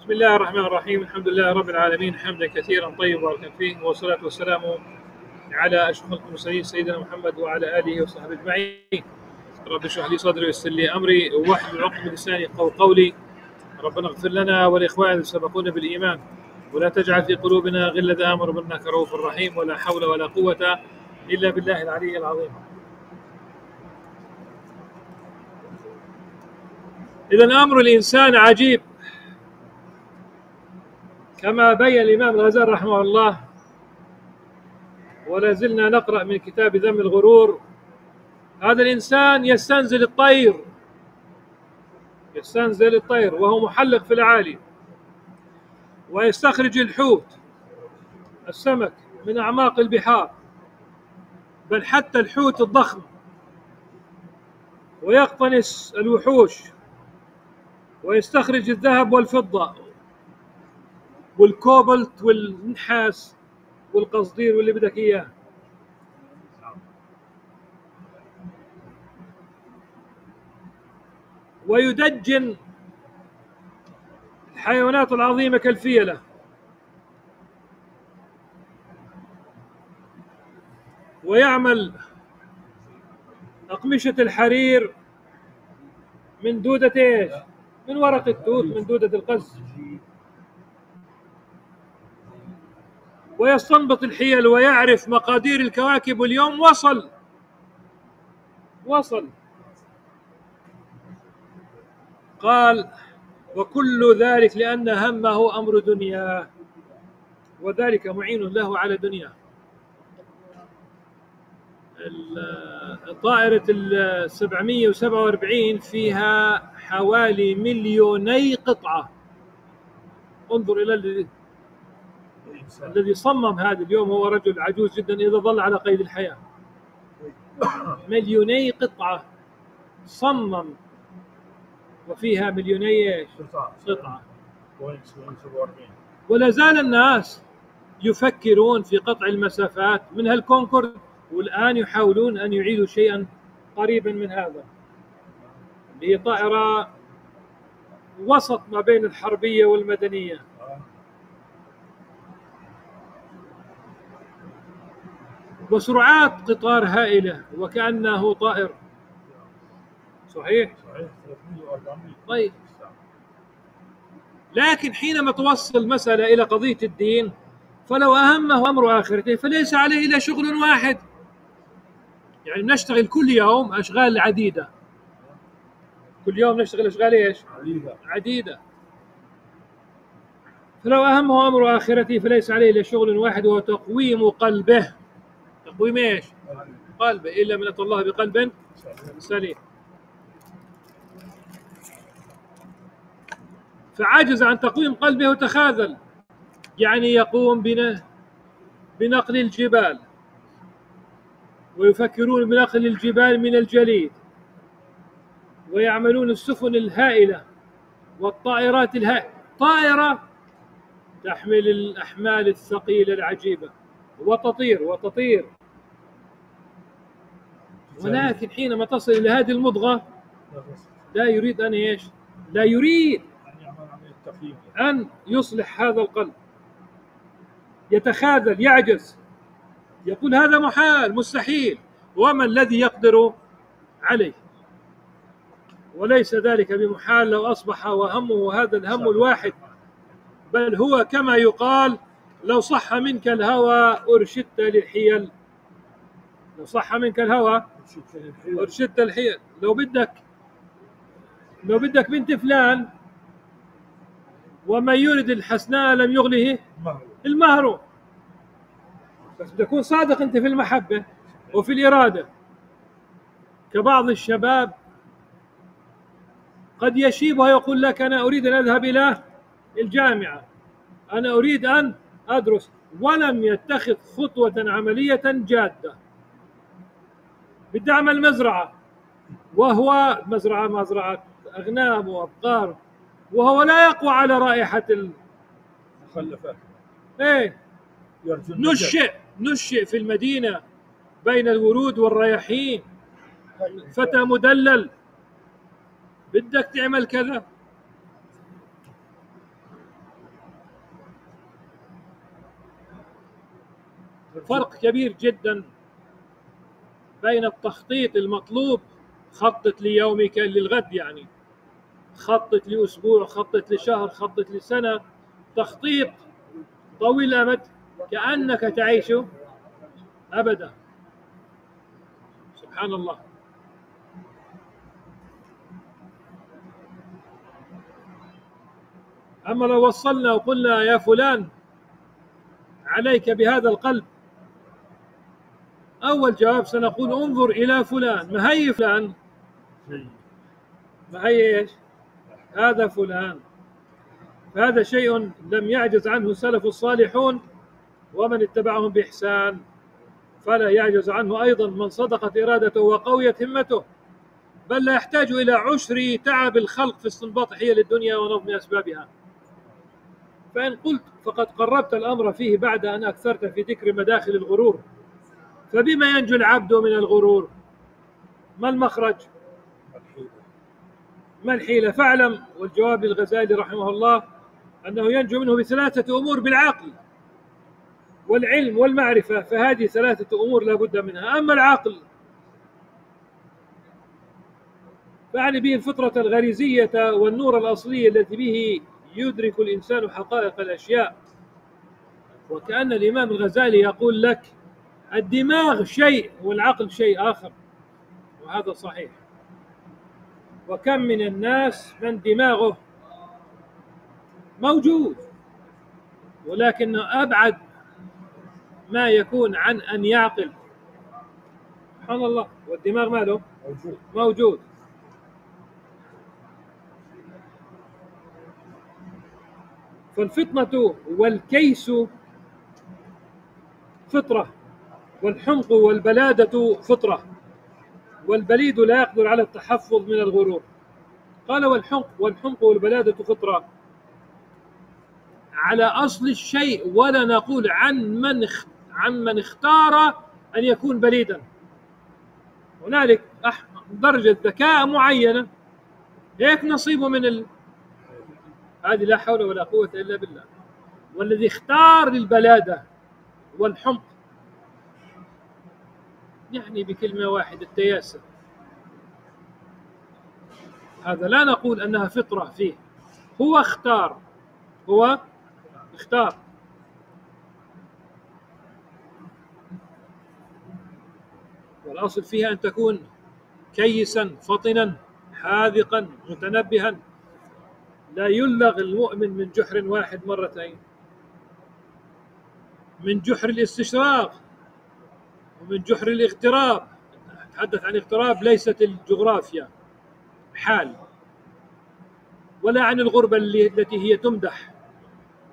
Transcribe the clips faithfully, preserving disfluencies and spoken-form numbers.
بسم الله الرحمن الرحيم. الحمد لله رب العالمين، حمدا كثيرا طيبا بارك فيه، والصلاة والسلام على أشرف المرسلين سيدنا محمد وعلى آله وصحبه أجمعين. رب اشرح لي صدري ويسر لي أمري واحلل عقدة من لساني يفقهوا قولي. ربنا اغفر لنا ولإخواننا الذين سبقونا بالإيمان ولا تجعل في قلوبنا غلا، ربنا إنك رؤوف رحيم. ولا حول ولا قوة إلا بالله العلي العظيم. إذا أمر الإنسان عجيب كما بين الإمام الغزالي رحمه الله، ولا زلنا نقرأ من كتاب ذم الغرور. هذا الإنسان يستنزل الطير، يستنزل الطير وهو محلق في العالي، ويستخرج الحوت السمك من أعماق البحار، بل حتى الحوت الضخم، ويقتنص الوحوش، ويستخرج الذهب والفضة والكوبلت والنحاس والقصدير واللي بدك اياه. ويدجن الحيوانات العظيمة كالفيلة، ويعمل أقمشة الحرير من دودة ايش؟ من ورق التوت، من دودة القز. ويستنبط الحيل ويعرف مقادير الكواكب، واليوم وصل وصل قال: وكل ذلك لأن همه أمر دنياه، وذلك معين له على دنياه. طائرة ال سبعمئة وسبعة وأربعين فيها حوالي مليوني قطعة. انظر إلى الذي صمم هذا، اليوم هو رجل عجوز جدا إذا ظل على قيد الحياة. مليوني قطعة صمم وفيها مليوني قطعة، ولا زال الناس يفكرون في قطع المسافات من هالكونكورد، والآن يحاولون أن يعيدوا شيئا قريبا من هذا، اللي هي طائرة وسط ما بين الحربية والمدنية. وسرعات قطار هائلة وكأنه طائر. صحيح؟ صحيح. طيب، لكن حينما توصل المسألة إلى قضية الدين، فلو أهمه أمر آخرته فليس عليه إلا شغل واحد. يعني نشتغل كل يوم أشغال عديدة، كل يوم نشتغل أشغال إيش؟ عديدة عديدة. فلو أهمه أمر آخرته فليس عليه إلا شغل واحد، وهو تقويم قلبه. تقويم إيش؟ قلبه. إلا من أتى الله بقلب سليم. فعجز عن تقويم قلبه وتخاذل، يعني يقوم بنقل الجبال، ويفكرون بنقل الجبال من الجليد، ويعملون السفن الهائلة والطائرات الهائلة، طائرة تحمل الأحمال الثقيلة العجيبة وتطير وتطير. ولكن حينما تصل إلى هذه المضغة لا يريد أن إيش؟ لا يريد أن يصلح هذا القلب، يتخاذل، يعجز، يقول هذا محال مستحيل، وما الذي يقدر عليه؟ وليس ذلك بمحال لو أصبح وهمه هذا الهم الواحد، بل هو كما يقال: لو صح منك الهوى أرشدت للحيل. لو صح منك الهوى أرشدت للحيل. لو بدك لو بدك بنت فلان، ومن يرد الحسناء لم يغله المهر. بس بدك تكون صادق أنت في المحبة وفي الإرادة، كبعض الشباب قد يشيبها يقول لك: أنا أريد أن أذهب إلى الجامعة، أنا أريد أن أدرس، ولم يتخذ خطوة عملية جادة. بدي أعمل مزرعة، وهو مزرعة مزرعة أغنام وأبقار، وهو لا يقوى على رائحة المخلفات. ايه، نشئ نشئ في المدينة بين الورود والرياحين، فتى مدلل. بدك تعمل كذا، فرق كبير جدا بين التخطيط المطلوب، خطط ليومك للغد، يعني خطط لأسبوع، خطط لشهر، خطط لسنة، تخطيط طويل الأمد كأنك تعيش أبدا. سبحان الله. أما لو وصلنا وقلنا يا فلان عليك بهذا القلب، أول جواب سنقول انظر إلى فلان، ما هي فلان، ما هي إيش، هذا فلان. فهذا شيء لم يعجز عنه السلف الصالحون ومن اتبعهم بإحسان، فلا يعجز عنه أيضا من صدقت إرادته وقويت همته، بل لا يحتاج إلى عشر تعب الخلق في استنباط حيل الدنيا ونظم أسبابها. فإن قلت فقد قربت الأمر فيه بعد أن أكثرت في ذكر مداخل الغرور، فبما ينجو العبد من الغرور؟ ما المخرج؟ ما الحيلة؟ فاعلم، والجواب للغزالي رحمه الله، أنه ينجو منه بثلاثة أمور، بالعقل والعلم والمعرفة، فهذه ثلاثة أمور لا بد منها. أما العقل فأعني به الفطرة الغريزية والنور الأصلي التي به يدرك الإنسان حقائق الأشياء. وكأن الإمام الغزالي يقول لك الدماغ شيء والعقل شيء آخر، وهذا صحيح. وكم من الناس من دماغه موجود ولكنه أبعد ما يكون عن أن يعقل. سبحان الله. والدماغ ماله موجود. فالفطنة والكيس فطرة، والحمق والبلادة فطرة، والبليد لا يقدر على التحفظ من الغرور. قال والحمق والحمق والبلادة فطرة، على أصل الشيء، ولا نقول عن من عن من اختار أن يكون بليدا. هنالك درجة ذكاء معينة هيك نصيبه من ال... هذه لا حول ولا قوة إلا بالله. والذي اختار البلادة والحمق يعني بكلمة واحدة التياسة. هذا لا نقول أنها فطرة فيه، هو اختار، هو اختار. والأصل فيها أن تكون كيسا فطنا حاذقا متنبها، لا يلغ المؤمن من جحر واحد مرتين، من جحر الاستشراق ومن جحر الاغتراب. أتحدث عن اغتراب ليست الجغرافيا حال، ولا عن الغربة التي هي تمدح،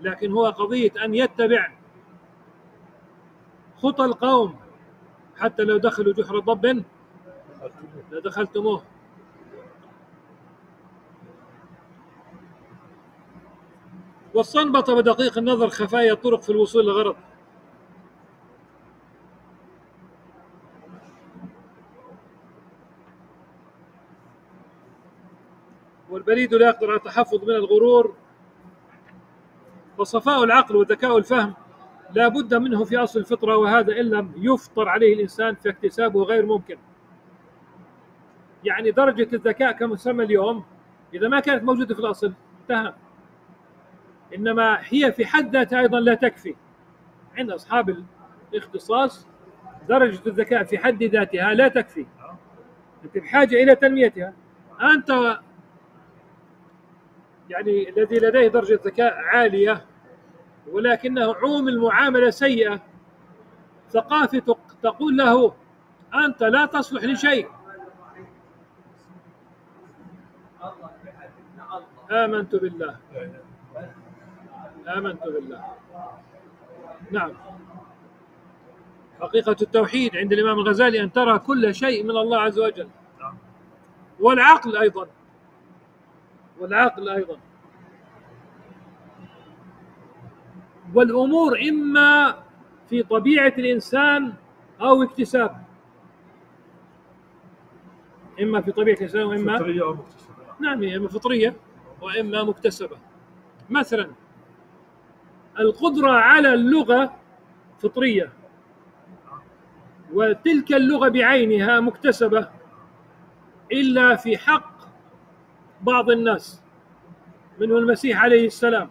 لكن هو قضية أن يتبع خطى القوم، حتى لو دخلوا جحر ضب لدخلتموه. واستنبط بدقيق النظر خفايا الطرق في الوصول للغرض. والبليد لا يقدر على التحفظ من الغرور، وصفاء العقل وذكاء الفهم لا بد منه في أصل الفطرة، وهذا إن لم يفطر عليه الإنسان فاكتسابه غير ممكن. يعني درجة الذكاء كمسمى اليوم إذا ما كانت موجودة في الأصل انتهى، إنما هي في حد ذاتها أيضا لا تكفي. عند أصحاب الاختصاص درجة الذكاء في حد ذاتها لا تكفي، أنت بحاجة إلى تنميتها. أنت يعني الذي لديه درجة ذكاء عالية ولكنه عومل معاملة سيئة، ثقافتك تقول له أنت لا تصلح لشيء. آمنت بالله، آمنت بالله. نعم، حقيقة التوحيد عند الإمام الغزالي أن ترى كل شيء من الله عز وجل. والعقل أيضا، والعقل أيضا. والأمور إما في طبيعة الإنسان أو اكتساب، إما في طبيعة الإنسان وإما فطرية أو مكتسبة. نعم، إما فطرية وإما مكتسبة. مثلا القدرة على اللغة فطرية، وتلك اللغة بعينها مكتسبة إلا في حق بعض الناس منه المسيح عليه السلام،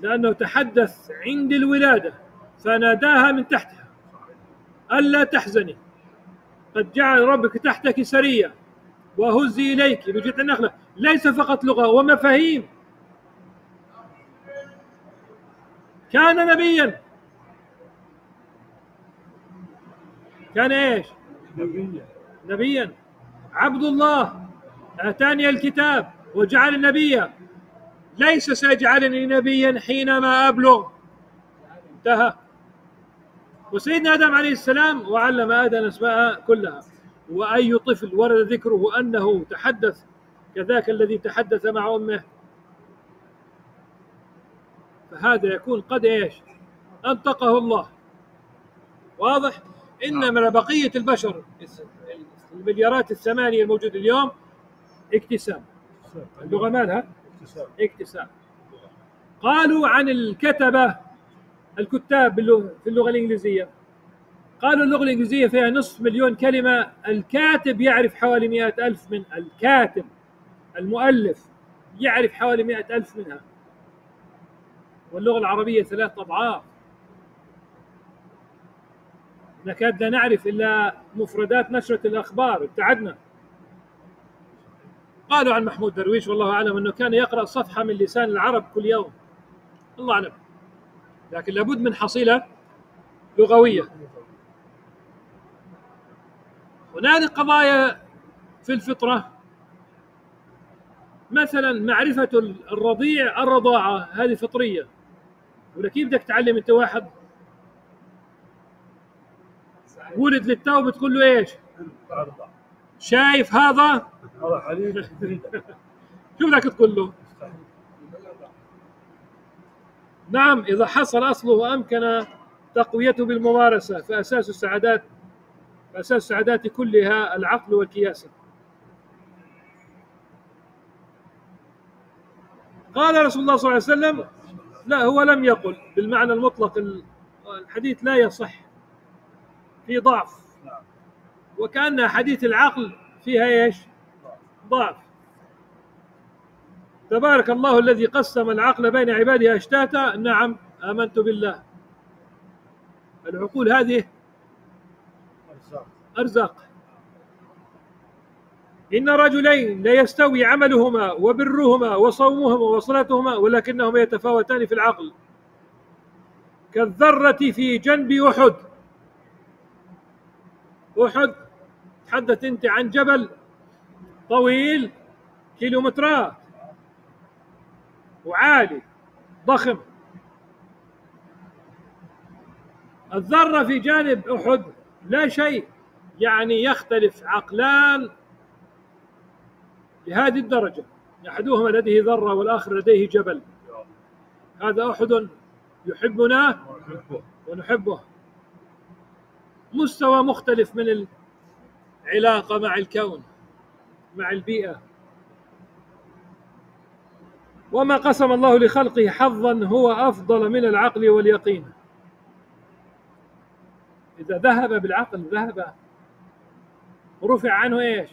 لأنه تحدث عند الولادة فناداها من تحتها ألا تحزني قد جعل ربك تحتك سرية وهزي إليك بجذع النخلة. ليس فقط لغة ومفاهيم، كان نبيا، كان ايش؟ نبيا نبيا عبد الله، آتاني الكتاب وجعل نبيا، ليس سيجعلني نبيا حينما أبلغ، انتهى. وسيدنا آدم عليه السلام وعلم آدم أسماء كلها، وأي طفل ورد ذكره أنه تحدث كذاك الذي تحدث مع أمه، فهذا يكون قد إيش؟ أنطقه الله. واضح؟ إنما بقية البشر المليارات الثمانية الموجودة اليوم اكتساب اللغة، مالها؟ اكتساب. قالوا عن الكتبة الكتاب في اللغة الإنجليزية، قالوا اللغة الإنجليزية فيها نصف مليون كلمة، الكاتب يعرف حوالي مئة ألف من الكاتب المؤلف يعرف حوالي مئة ألف منها، واللغة العربية ثلاثة أضعاف، نكاد لا نعرف إلا مفردات نشرة الأخبار، ابتعدنا. قالوا عن محمود درويش والله أعلم أنه كان يقرأ صفحة من لسان العرب كل يوم، الله أعلم، لكن لابد من حصيلة لغوية. هناك قضايا في الفطرة، مثلا معرفة الرضيع الرضاعة، هذه فطرية، ولا كيف بدك تعلم أنت واحد ولد للتو بتقول له إيش؟ شايف هذا؟ شو بدك تقول له؟ نعم، إذا حصل أصله وأمكن تقويته بالممارسة فأساس السعادات، فأساس السعادات كلها العقل والكياسة. قال رسول الله صلى الله عليه وسلم، لا هو لم يقل بالمعنى المطلق، الحديث لا يصح، في ضعف، وكأن حديث العقل فيها ايش؟ ضعف. تبارك الله الذي قسم العقل بين عباده أشتاتا، نعم آمنت بالله. العقول هذه أرزاق. إن رجلين لا يستوي عملهما وبرهما وصومهما وصلاتهما ولكنهما يتفاوتان في العقل كالذرة في جنب أحد. أحد، تحدث أنت عن جبل طويل كيلومترات وعالي ضخم، الذرة في جانب أحد لا شيء، يعني يختلف عقلان لهذه الدرجة، أحدهما لديه ذرة والآخر لديه جبل. هذا أحد يحبنا ونحبه، مستوى مختلف من العلاقة مع الكون مع البيئة. وما قسم الله لخلقه حظا هو أفضل من العقل واليقين. إذا ذهب بالعقل ذهب، رفع عنه إيش؟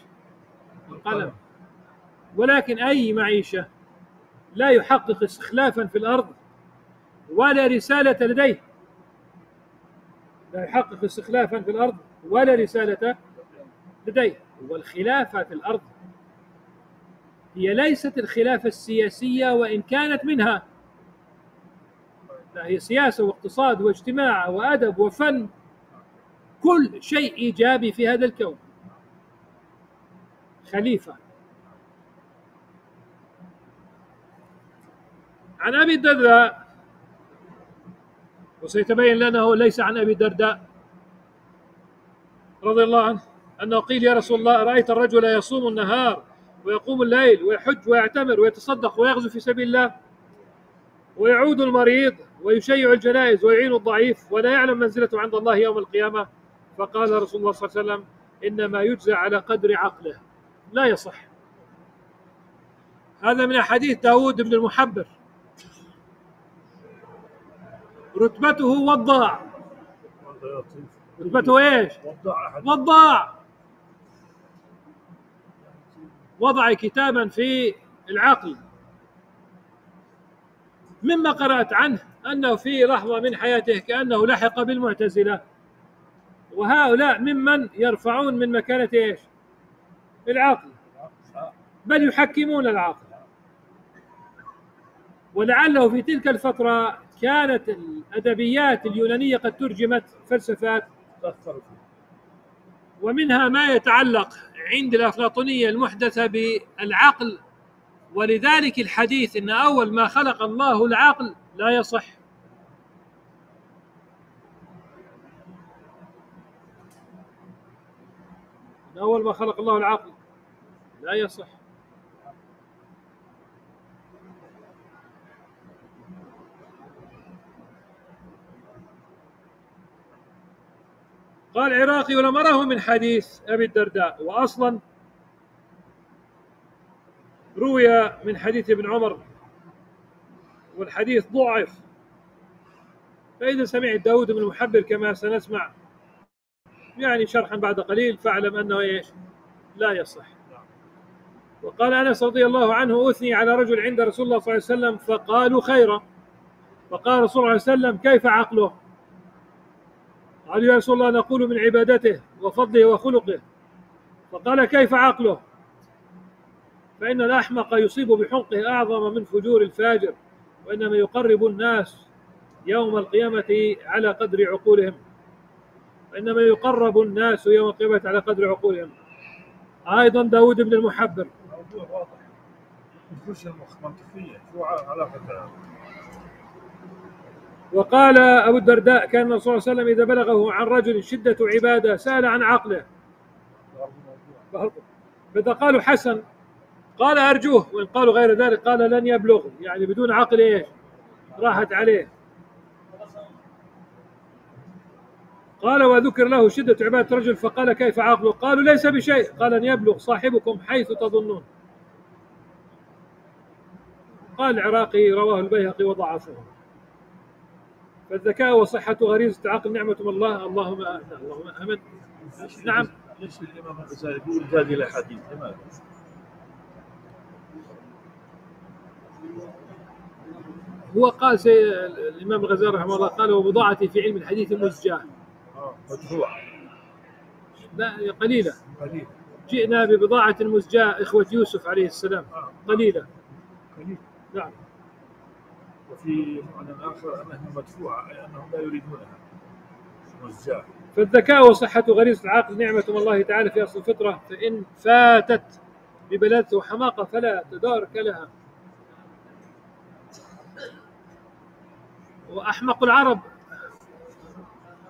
القلم. ولكن أي معيشة لا يحقق استخلافا في الأرض ولا رسالة لديه، لا يحقق استخلافا في الأرض ولا رسالة لديه. والخلافة في الأرض هي ليست الخلافة السياسية وإن كانت منها، لا، هي سياسة واقتصاد واجتماع وأدب وفن، كل شيء إيجابي في هذا الكون خليفة. عن أبي الدرداء، وسيتبين لنا هو ليس عن أبي الدرداء رضي الله عنه، أنه قيل يا رسول الله رأيت الرجل يصوم النهار ويقوم الليل ويحج ويعتمر ويتصدق ويغزو في سبيل الله ويعود المريض ويشيع الجنائز ويعين الضعيف ولا يعلم منزلته عند الله يوم القيامة، فقال رسول الله صلى الله عليه وسلم إنما يجزى على قدر عقله. لا يصح هذا. من حديث داود بن المحبر، رتبته وضاع رتبته ايش؟ وضع وضع كتابا في العقل مما قرأت عنه أنه في لحظة من حياته كأنه لحق بالمعتزلة، وهؤلاء ممن يرفعون من مكانة ايش؟ العقل، بل يحكمون العقل. ولعله في تلك الفترة كانت الأدبيات اليونانية قد ترجمت فلسفات، ومنها ما يتعلق عند الأفلاطونية المحدثة بالعقل، ولذلك الحديث إن أول ما خلق الله العقل لا يصح. إن أول ما خلق الله العقل لا يصح. قال عراقي: ولم أره من حديث أبي الدرداء، وأصلا روي من حديث ابن عمر والحديث ضعف، فإذا سمعت داود بن المحبر كما سنسمع يعني شرحا بعد قليل فاعلم أنه إيش؟ لا يصح. وقال أنس رضي الله عنه: أثني على رجل عند رسول الله صلى الله عليه وسلم فقالوا خيرا، فقال رسول الله صلى الله عليه وسلم: كيف عقله؟ قال: يا رسول الله، نقول من عبادته وفضله وخلقه. فقال: كيف عقله؟ فإن الأحمق يصيب بحنقه أعظم من فجور الفاجر، وإنما يقرب الناس يوم القيامة على قدر عقولهم، وإنما يقرب الناس يوم القيامة على قدر عقولهم. أيضا داود بن المحبر. موضوع واضح، مش منطقية، شو علاقتها؟ وقال أبو الدرداء: كان النبي صلى الله عليه وسلم إذا بلغه عن رجل شدة عبادة سأل عن عقله، فإذا قالوا حسن قال: أرجوه، وإن قالوا غير ذلك قال: لن يبلغ، يعني بدون عقل إيه؟ راحت عليه. قال: وذكر له شدة عبادة رجل فقال: كيف عقله؟ قالوا: ليس بشيء. قال: لن يبلغ صاحبكم حيث تظنون. قال العراقي: رواه البيهقي وضعفه. فالذكاء وصحة غريزة العقل نعمة من الله. اللهم اللهم آمين. نعم. ليش الإمام الغزالي يقول هذه الأحاديث؟ لماذا؟ هو قال الإمام الغزالي رحمه الله قال: وبضاعتي في علم الحديث مزجاة. اه مدفوعة. لا، قليلة. قليلة. جئنا ببضاعة مزجاة، إخوة يوسف عليه السلام. قليلة. قليلة. نعم. وفي معنى آخر أنها مدفوعة، أي أنهم لا يريدونها. مزجاة. فالذكاء وصحة غريزة العقل نعمة من الله تعالى في أصل الفطرة، فإن فاتت ببلادة وحماقة فلا تدارك لها. وأحمق العرب،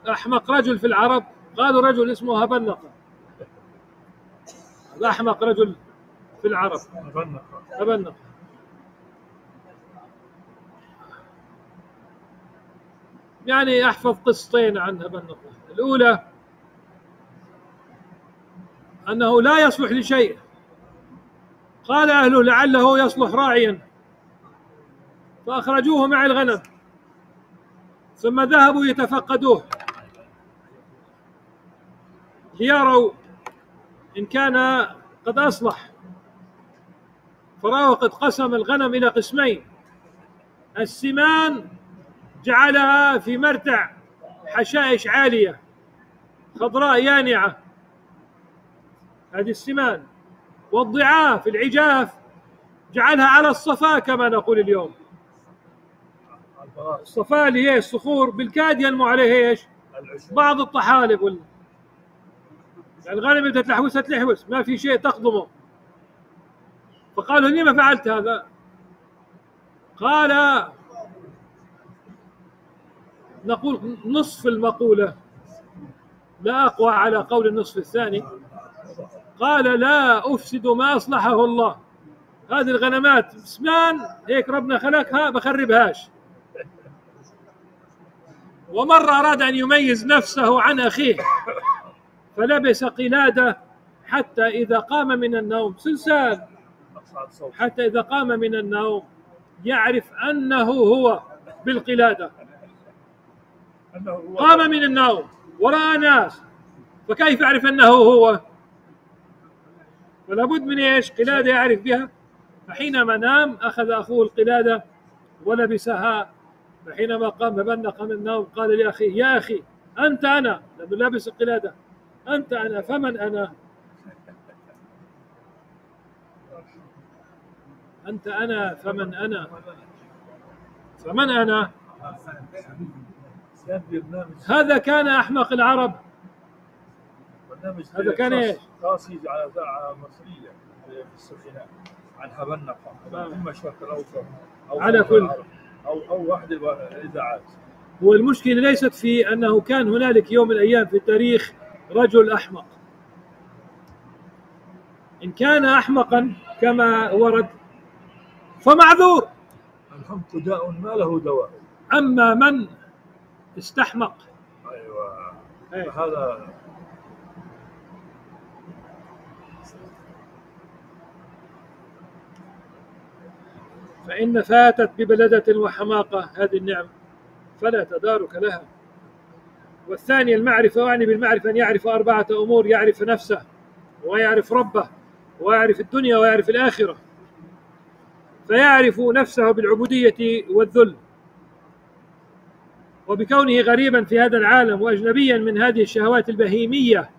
أحمق رجل في العرب قالوا رجل اسمه هبنقة. هذا أحمق رجل في العرب، هبنقة. هبنقة. يعني أحفظ قصتين عن هبنقة. الأولى أنه لا يصلح لشيء، قال أهله: لعله يصلح راعيا، فأخرجوه مع الغنم، ثم ذهبوا يتفقدوه ليروا إن كان قد أصلح، فرأوا قد قسم الغنم إلى قسمين، السمان جعلها في مرتع حشائش عالية خضراء يانعة، هذه السمان، والضعاف العجاف جعلها على الصفا كما نقول اليوم، الصفا اللي هي الصخور بالكاد ينمو عليه ايش؟ بعض الطحالب وال... يعني الغنم بدها تلحوسها تلحوس، ما في شيء تخضمه. فقالوا: لما فعلت هذا؟ قال: نقول نصف المقولة، لا أقوى على قول النصف الثاني. قال: لا أفسد ما أصلحه الله. هذه الغنمات سمان هيك ربنا خلقها، بخربهاش. ومرة أراد أن يميز نفسه عن أخيه فلبس قلادة حتى إذا قام من النوم، سلسال حتى إذا قام من النوم يعرف أنه هو بالقلادة. قام من النوم وراء ناس، فكيف أعرف أنه هو؟ فلا بد من إيش؟ قلادة يعرف بها. فحينما نام أخذ أخوه القلادة ولبسها، فحينما قام فبلق من النوم قال لأخيه: يا أخي أنت أنا، لأنه لابس القلادة، أنت أنا، فمن أنا؟ أنت أنا فمن أنا؟ فمن أنا؟ هذا كان أحمق العرب. هذا كان إيش؟ قاصد على مصرية في السفينة عنها بنقة أم شكل أو على كل أو أو واحد الإذاعات. والمشكلة ليست في أنه كان هنالك يوم من الأيام في التاريخ رجل أحمق. إن كان أحمقا كما ورد فمعذور. الحمق داء ما له دواء. أما من استحمق أيوة هذا فإن فاتت ببلدة وحماقة هذه النعم فلا تدارك لها. والثاني المعرفة، وأعني بالمعرفة أن يعرف أربعة أمور: يعرف نفسه، ويعرف ربه، ويعرف الدنيا، ويعرف الآخرة. فيعرف نفسه بالعبودية والذل، وبكونه غريبا في هذا العالم وأجنبيا من هذه الشهوات البهيمية،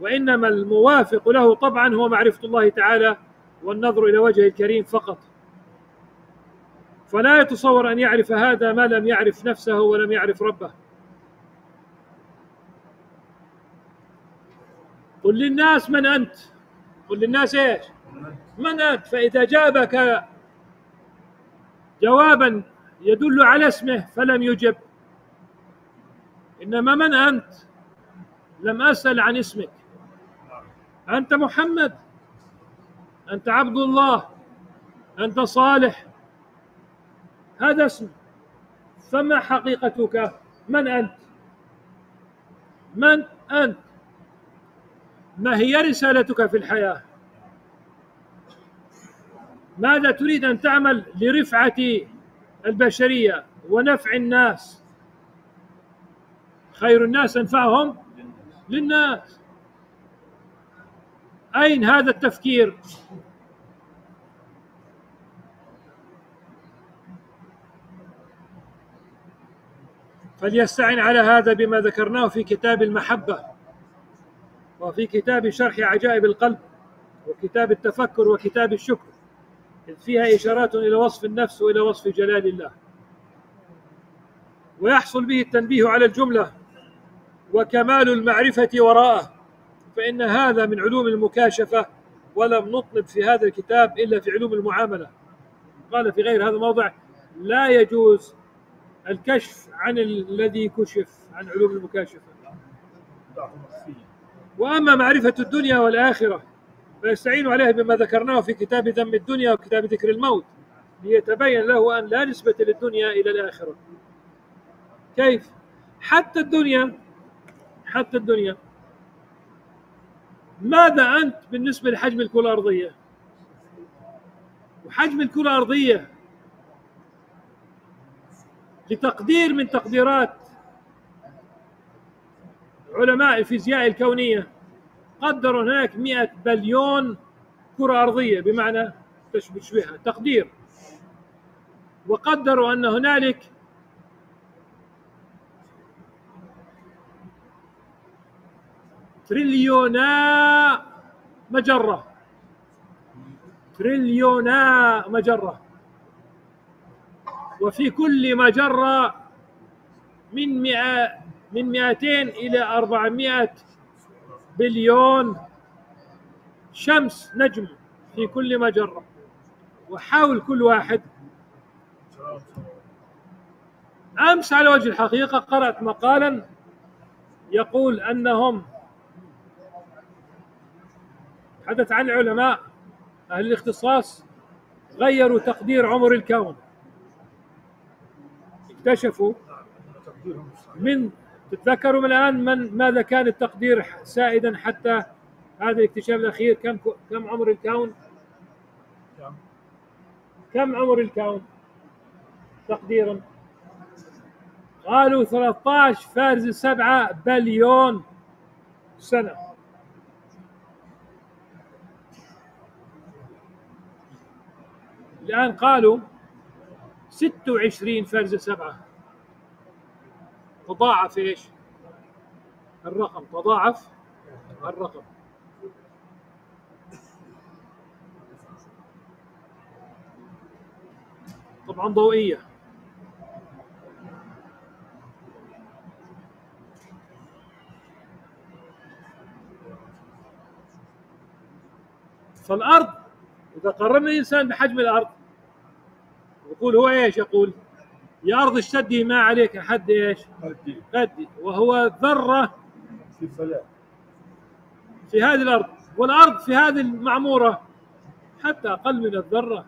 وإنما الموافق له طبعا هو معرفة الله تعالى والنظر إلى وجهه الكريم فقط. فلا يتصور أن يعرف هذا ما لم يعرف نفسه ولم يعرف ربه. قل للناس من أنت، قل للناس إيش؟ من أنت. فإذا جابك جوابا يدل على اسمه فلم يجب، إنما من أنت لم أسأل عن اسمك. أنت محمد، أنت عبد الله، أنت صالح، هذا اسم. فما حقيقتك؟ من أنت؟ من أنت؟ ما هي رسالتك في الحياة؟ ماذا تريد أن تعمل لرفعة البشرية ونفع الناس؟ خير الناس أنفعهم للناس. أين هذا التفكير؟ فليستعن على هذا بما ذكرناه في كتاب المحبة، وفي كتاب شرح عجائب القلب، وكتاب التفكر، وكتاب الشكر، إذ فيها إشارات إلى وصف النفس وإلى وصف جلال الله. ويحصل به التنبيه على الجملة وكمال المعرفة وراءه، فإن هذا من علوم المكاشفة، ولم نطلب في هذا الكتاب إلا في علوم المعاملة. قال في غير هذا الموضع: لا يجوز الكشف عن الذي كشف عن علوم المكاشفة. وأما معرفة الدنيا والآخرة فيستعين عليها بما ذكرناه في كتاب ذم الدنيا وكتاب ذكر الموت، ليتبين له أن لا نسبة للدنيا إلى الآخرة. كيف؟ حتى الدنيا، حتى الدنيا ماذا أنت بالنسبة لحجم الكرة الأرضية؟ وحجم الكرة الأرضية لتقدير من تقديرات علماء الفيزياء الكونية، قدروا هناك مئة بليون كرة أرضية بمعنى تشبيهها تقدير، وقدروا أن هنالك تريليونا مجرة، تريليونا مجرة، وفي كل مجرة من مئة من مئتين إلى أربعمائة بليون شمس نجم في كل مجرة، وحاول كل واحد. أمس على وجه الحقيقة قرأت مقالا يقول أنهم حدث عن العلماء أهل الاختصاص غيروا تقدير عمر الكون، اكتشفوا من تتذكروا من الآن من ماذا كان التقدير سائدا حتى هذا الاكتشاف الأخير؟ كم كم عمر الكون؟ كم عمر الكون تقديرا؟ قالوا ثلاثة عشر فارز سبعة بليون سنة. الآن قالوا ستة وعشرين فارز سبعة، تضاعف ايش؟ الرقم، تضاعف الرقم. طبعا ضوئية. فالأرض إذا قررنا الإنسان بحجم الأرض يقول هو إيش يقول؟ يا أرض اشتدي ما عليك حد إيش؟ قدي، وهو ذرة في هذه الأرض، والأرض في هذه المعمورة حتى أقل من الذرة،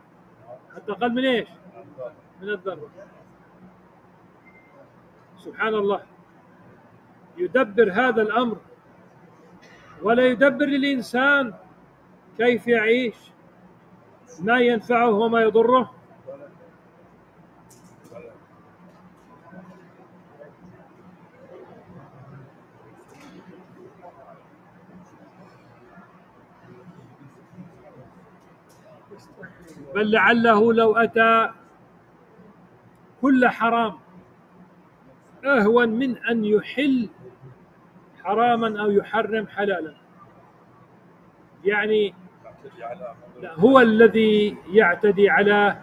حتى أقل من إيش؟ من الذرة. سبحان الله، يدبر هذا الأمر، ولا يدبر للإنسان كيف يعيش، ما ينفعه وما يضره. بل لعله لو أتى كل حرام أهون من أن يحل حراما أو يحرم حلالا. يعني هو الذي يعتدي على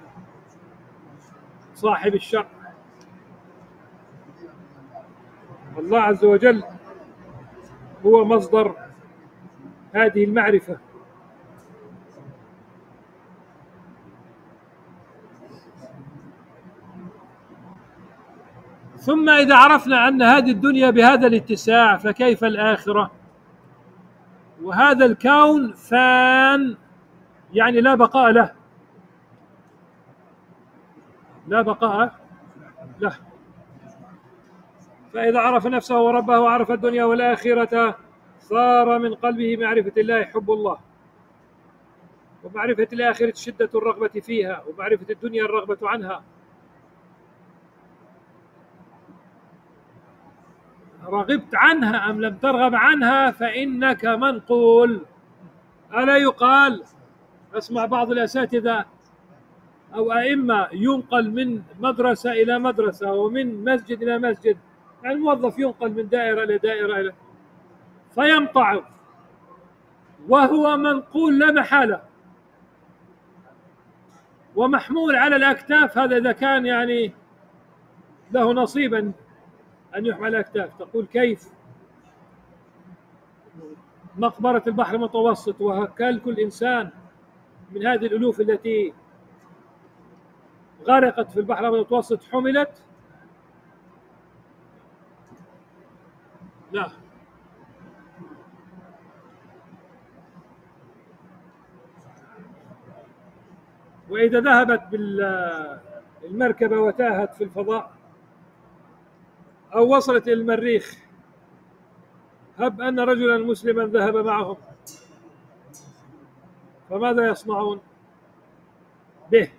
صاحب الشرع. الله عز وجل هو مصدر هذه المعرفة. ثم إذا عرفنا أن هذه الدنيا بهذا الاتساع فكيف الآخرة؟ وهذا الكون فان، يعني لا بقاء له، لا بقاء له. فإذا عرف نفسه وربه وعرف الدنيا والآخرة صار من قلبه معرفة الله، حب الله، ومعرفة الآخرة شدة الرغبة فيها، ومعرفة الدنيا الرغبة عنها، رغبت عنها أم لم ترغب عنها فإنك منقول. ألا يقال، أسمع بعض الأساتذة أو أئمة ينقل من مدرسة إلى مدرسة ومن مسجد إلى مسجد، يعني الموظف ينقل من دائرة إلى دائرة إلى فيمتعض، وهو منقول لا محالة ومحمول على الأكتاف. هذا إذا كان يعني له نصيبا أن يحمل أكتاف. تقول كيف مقبرة البحر المتوسط وهكذا كل إنسان من هذه الألوف التي غرقت في البحر المتوسط حملت؟ لا. وإذا ذهبت بالمركبة وتاهت في الفضاء أو وصلت إلى المريخ، هب أن رجلا مسلما ذهب معهم، فماذا يصنعون به؟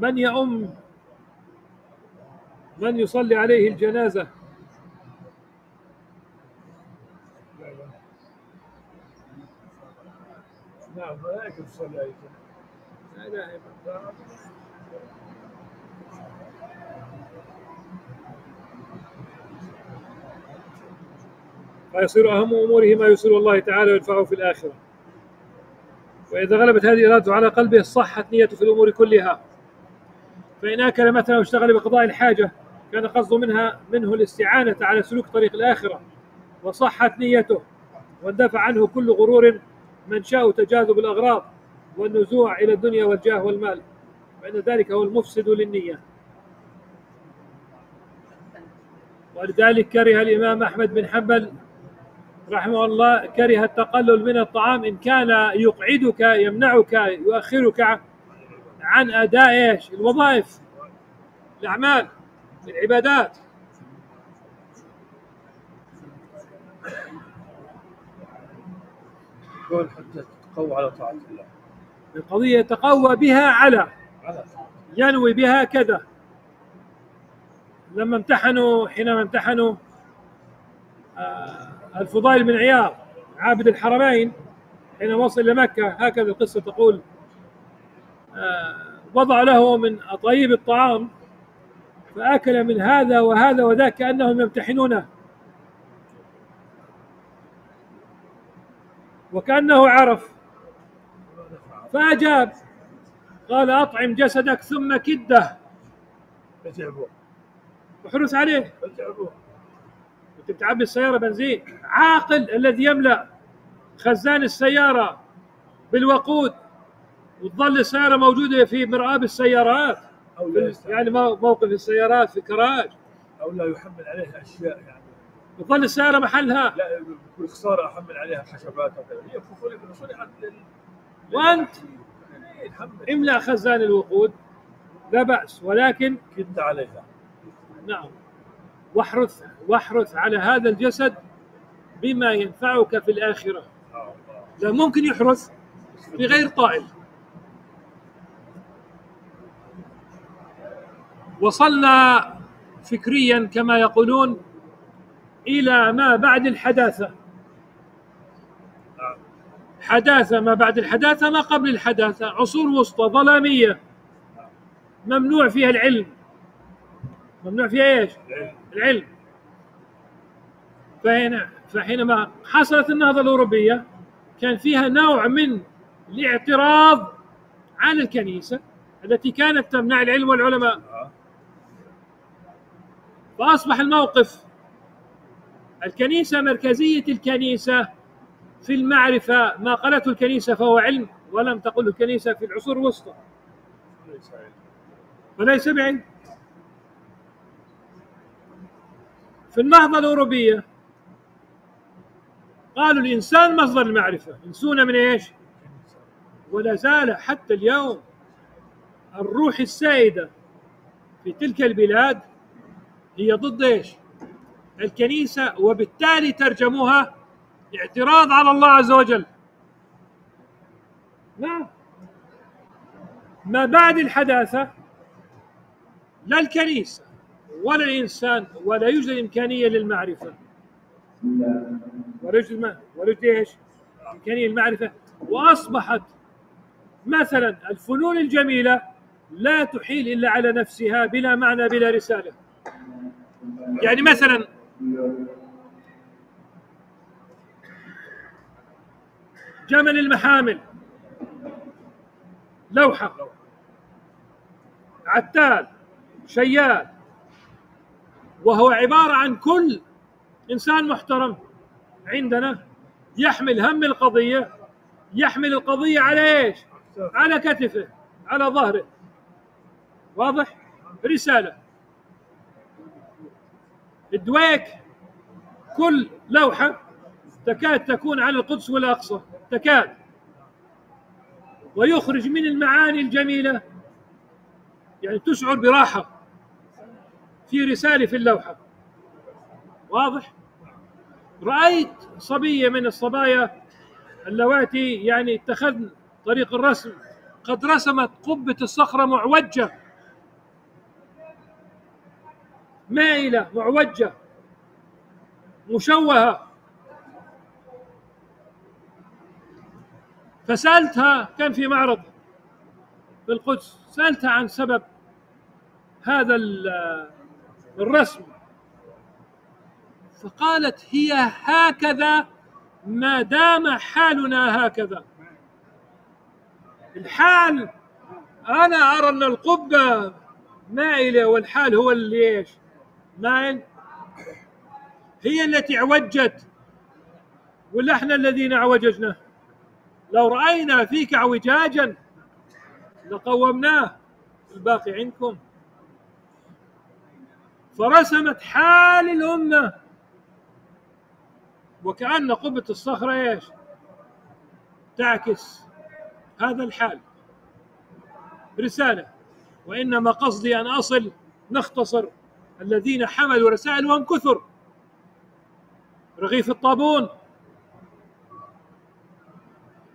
من يؤم؟ من يصلي عليه الجنازة؟ نعم، ملائكة تصلي عليه. لا إله إلا الله. فيصير أهم أموره ما يسر الله تعالى وينفعه في الآخرة. وإذا غلبت هذه إرادته على قلبه صحت نيته في الأمور كلها. فإن أكل مثلا واشتغل بقضاء الحاجة كان قصده منها منه الاستعانة على سلوك طريق الآخرة، وصحت نيته، واندفع عنه كل غرور منشأ تجاذب الأغراض والنزوع إلى الدنيا والجاه والمال، فإن ذلك هو المفسد للنية. ولذلك كره الإمام أحمد بن حنبل رحمه الله كره التقلل من الطعام إن كان يقعدك، يمنعك، يؤخرك عن أداء إيش؟ الوظائف، الأعمال، العبادات. يقول حتى تقوى على طاعة الله، القضية تقوى بها على ينوي بها كذا. لما امتحنوا حينما امتحنوا الفضيل بن عياض عابد الحرمين حينما وصل إلى مكة، هكذا القصة تقول، وضع له من أطيب الطعام فأكل من هذا وهذا وذاك كأنهم يمتحنونه، وكأنه عرف فأجاب قال: أطعم جسدك ثم كده، وحرص عليه. كنت بتعبي السيارة بنزين، عاقل الذي يملأ خزان السيارة بالوقود وتظل السيارة موجودة في مرآب السيارات أو لا، يعني موقف السيارات في كراج، أو لا يحمل عليها أشياء، يعني وتظل السيارة محلها، لا بكل خسارة أحمل عليها حشبات وكذا، هي صنعت لل... وأنت املأ خزان الوقود، لا بأس، ولكن كد عليها. نعم، واحرث واحرث على هذا الجسد بما ينفعك في الآخرة. لا ممكن يحرث في غير طائل. وصلنا فكريا كما يقولون إلى ما بعد الحداثة. حداثة، ما بعد الحداثة، ما قبل الحداثة، عصور وسطى ظلامية ممنوع فيها العلم. ممنوع فيها ايش؟ العلم. فهنا فحينما حصلت النهضة الأوروبية كان فيها نوع من الاعتراض عن الكنيسة التي كانت تمنع العلم والعلماء، فأصبح الموقف الكنيسة مركزية الكنيسة في المعرفة. ما قالته الكنيسة فهو علم، ولم تقله الكنيسة في العصور الوسطى فليس بعلم. في النهضة الأوروبية قالوا الإنسان مصدر المعرفة، انسونا من إيش؟ ولا زال حتى اليوم الروح السائدة في تلك البلاد هي ضد إيش؟ الكنيسة، وبالتالي ترجموها اعتراض على الله عز وجل. نعم، ما بعد الحداثة لا الكنيسة ولا الإنسان ولا يوجد إمكانية للمعرفة، ولا يوجد ايش؟ إمكانية للمعرفة. وأصبحت مثلا الفنون الجميلة لا تحيل إلا على نفسها بلا معنى بلا رسالة. يعني مثلا جمل المحامل، لوحة، عتال، شيال، وهو عبارة عن كل إنسان محترم عندنا يحمل هم القضية، يحمل القضية على إيش؟ على كتفه، على ظهره، واضح؟ رسالة. الدويك كل لوحة تكاد تكون عن القدس والأقصى، تكاد، ويخرج من المعاني الجميلة، يعني تشعر براحة في رسالة في اللوحة، واضح؟ رأيت صبية من الصبايا اللواتي يعني اتخذن طريق الرسم قد رسمت قبة الصخرة معوجة، مائلة، معوجة، مشوهة. فسألتها، كان في معرض في القدس، سألتها عن سبب هذا الرسم، فقالت: هي هكذا ما دام حالنا هكذا. الحال أنا أرى أن القبة مائلة والحال هو اللي إيش؟ مائل. هي التي عوجت ولا إحنا الذين عوججنا؟ لو رأينا فيك اعوجاجا لقومناه، الباقي عندكم. فرسمت حال الأمة، وكأن قبة الصخرة ايش؟ تعكس هذا الحال. رسالة. وإنما قصدي أن أصل نختصر الذين حملوا رسائل وهم كثر. رغيف الطابون.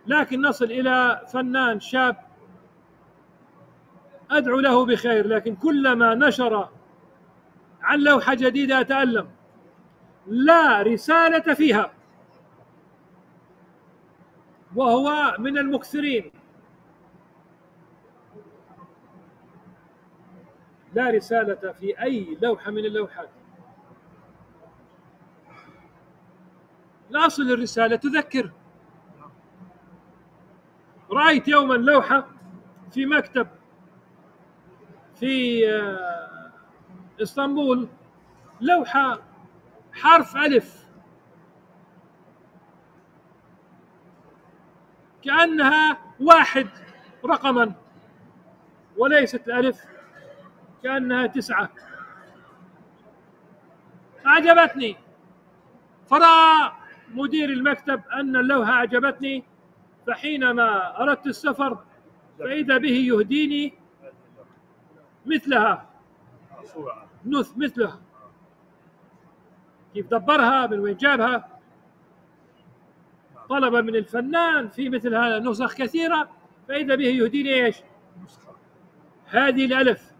لكن نصل إلى فنان شاب أدعو له بخير، لكن كلما نشر عن لوحة جديدة أتألم، لا رسالة فيها، وهو من المكثرين. لا رسالة في أي لوحة من اللوحات. الأصل الرسالة تذكر. رأيت يوما لوحة في مكتب في اسطنبول، لوحة حرف ألف، كأنها واحد رقما وليست الألف، كأنها تسعة. أعجبتني، فرأى مدير المكتب أن اللوحة أعجبتني، فحينما أردت السفر فإذا به يهديني مثلها، نث مثلها. كيف دبرها؟ من وين جابها؟ طلب من الفنان في مثل هذا نسخ كثيرة، فإذا به يهديني إيش؟ هذه الألف.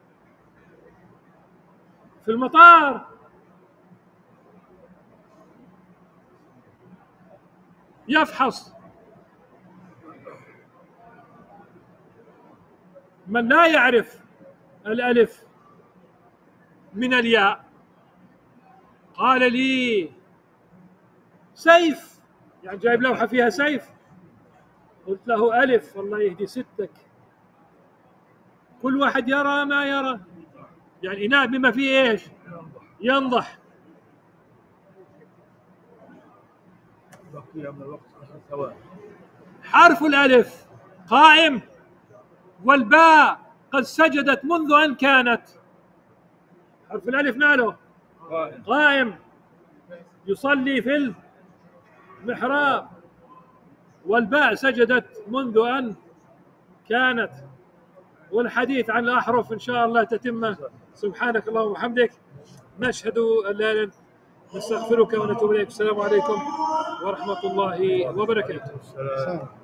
في المطار يفحص من لا يعرف الألف من الياء. قال لي سيف، يعني جايب لوحة فيها سيف. قلت له ألف، والله يهدي ستك، كل واحد يرى ما يرى، يعني إناء بما فيه إيش؟ ينضح. حرف الألف قائم، والباء قد سجدت منذ أن كانت. حرف الألف ناله قائم، يصلي في ال محراب، والباء سجدت منذ أن كانت. والحديث عن الأحرف إن شاء الله تتمه. سبحانك اللهم وبحمدك، نشهد أن لا إله إلا أنت، نستغفرك ونتوب إليك. السلام عليكم ورحمة الله وبركاته.